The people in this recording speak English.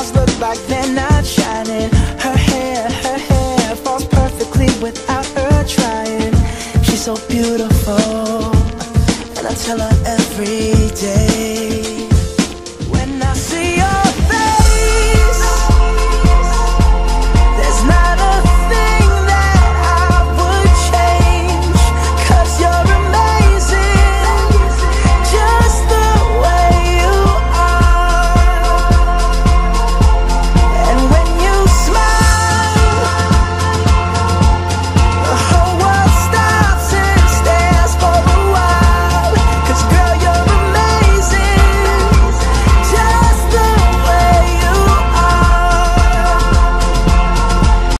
stars look like they're not shining. Her hair falls perfectly without her trying. She's so beautiful.